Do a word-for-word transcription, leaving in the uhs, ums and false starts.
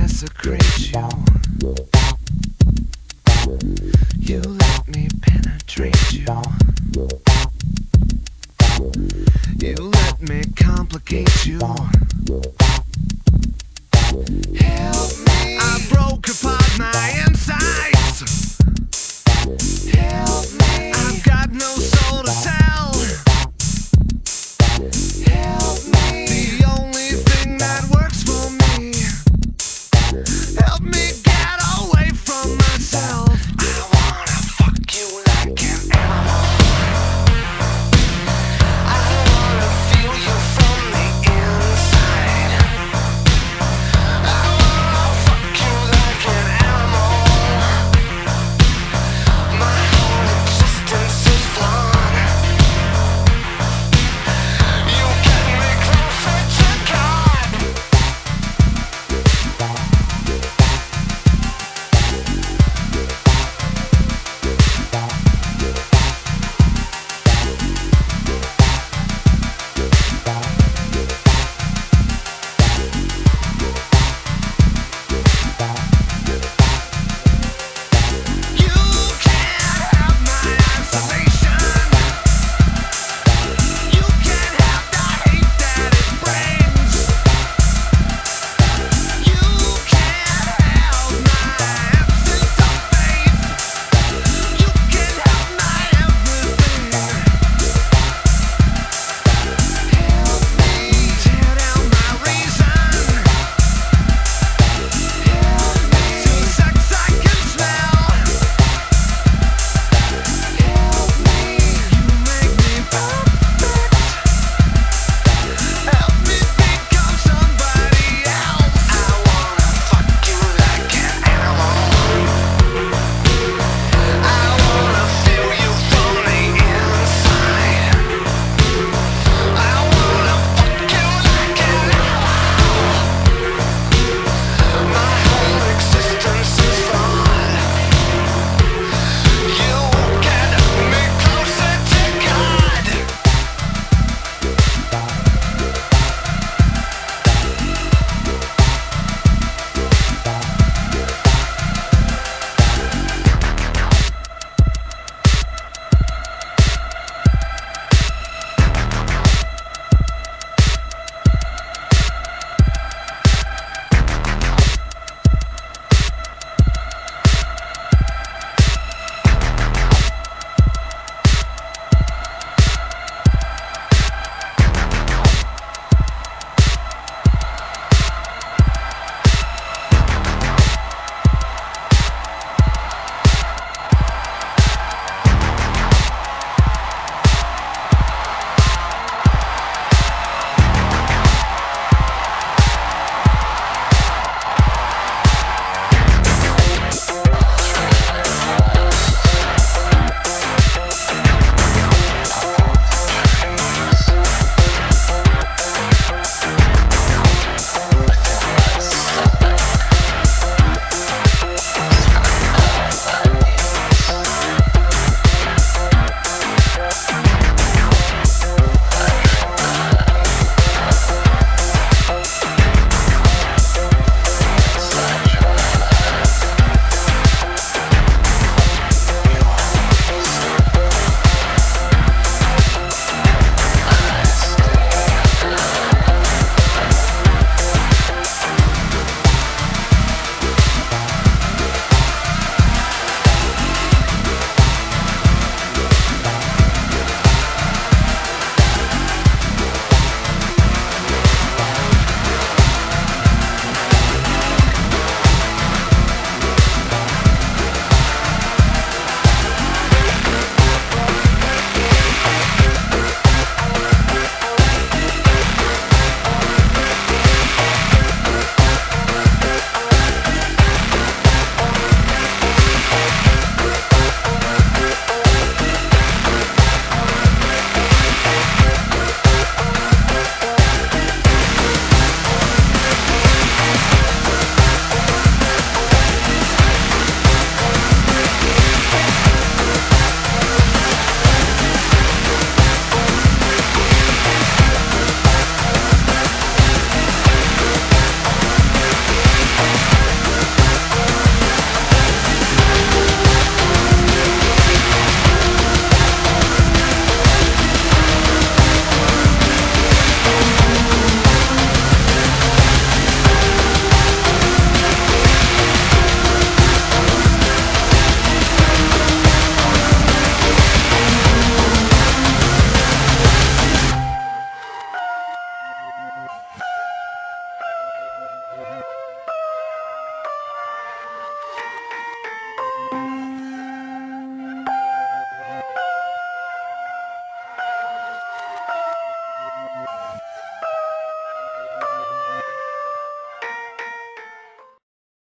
desecrate you. You let me penetrate you. You let me complicate you.